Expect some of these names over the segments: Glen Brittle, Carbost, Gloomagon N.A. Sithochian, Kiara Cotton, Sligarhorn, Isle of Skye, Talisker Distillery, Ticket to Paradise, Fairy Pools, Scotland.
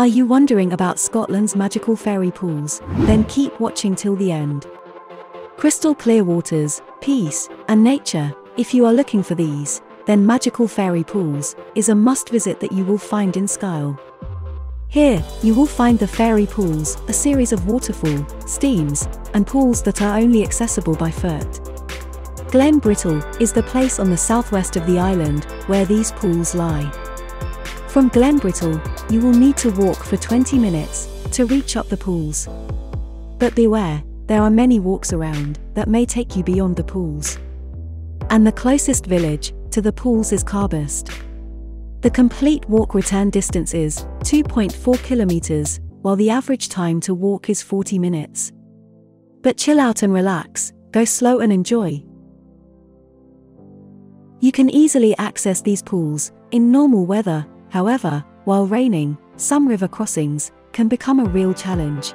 Are you wondering about Scotland's magical fairy pools? Then keep watching till the end. Crystal clear waters, peace, and nature. If you are looking for these, then Magical Fairy Pools is a must-visit that you will find in Skye. Here, you will find the Fairy Pools, a series of waterfall, steams, and pools that are only accessible by foot. Glen Brittle is the place on the southwest of the island where these pools lie. From Glen Brittle, you will need to walk for 20 minutes to reach up the pools. But beware, there are many walks around that may take you beyond the pools. And the closest village to the pools is Carbost. The complete walk return distance is 2.4 kilometers, while the average time to walk is 40 minutes. But chill out and relax, go slow and enjoy. You can easily access these pools in normal weather, however, while raining, some river crossings can become a real challenge.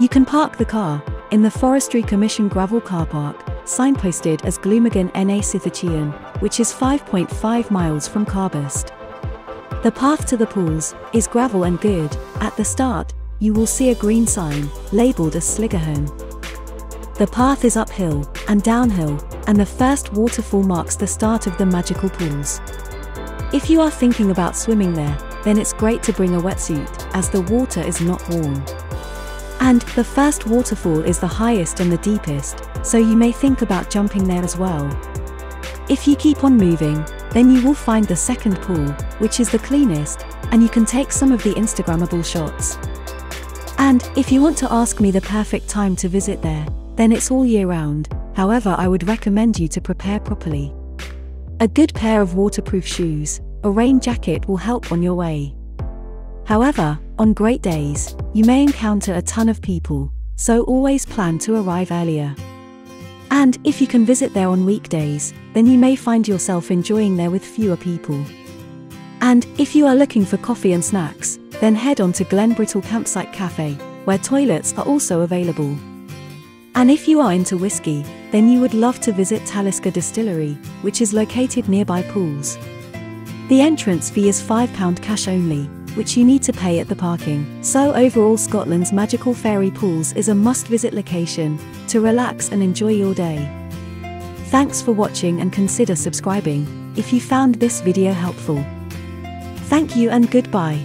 You can park the car in the Forestry Commission gravel car park, signposted as Gloomagon N.A. Sithochian, which is 5.5 miles from Carbost. The path to the pools is gravel and good. At the start, you will see a green sign, labelled as Sligarhorn. The path is uphill and downhill, and the first waterfall marks the start of the magical pools. If you are thinking about swimming there, then it's great to bring a wetsuit, as the water is not warm. And the first waterfall is the highest and the deepest, so you may think about jumping there as well. If you keep on moving, then you will find the second pool, which is the cleanest, and you can take some of the Instagrammable shots. And if you want to ask me the perfect time to visit there, then it's all year round. However, I would recommend you to prepare properly. A good pair of waterproof shoes, a rain jacket will help on your way. However, on great days, you may encounter a ton of people, so always plan to arrive earlier. And if you can visit there on weekdays, then you may find yourself enjoying there with fewer people. And if you are looking for coffee and snacks, then head on to Glen Brittle Campsite Cafe, where toilets are also available. And if you are into whiskey, then you would love to visit Talisker Distillery, which is located nearby pools. The entrance fee is £5 cash only, which you need to pay at the parking. So overall, Scotland's Magical Fairy Pools is a must-visit location to relax and enjoy your day. Thanks for watching, and consider subscribing if you found this video helpful. Thank you and goodbye.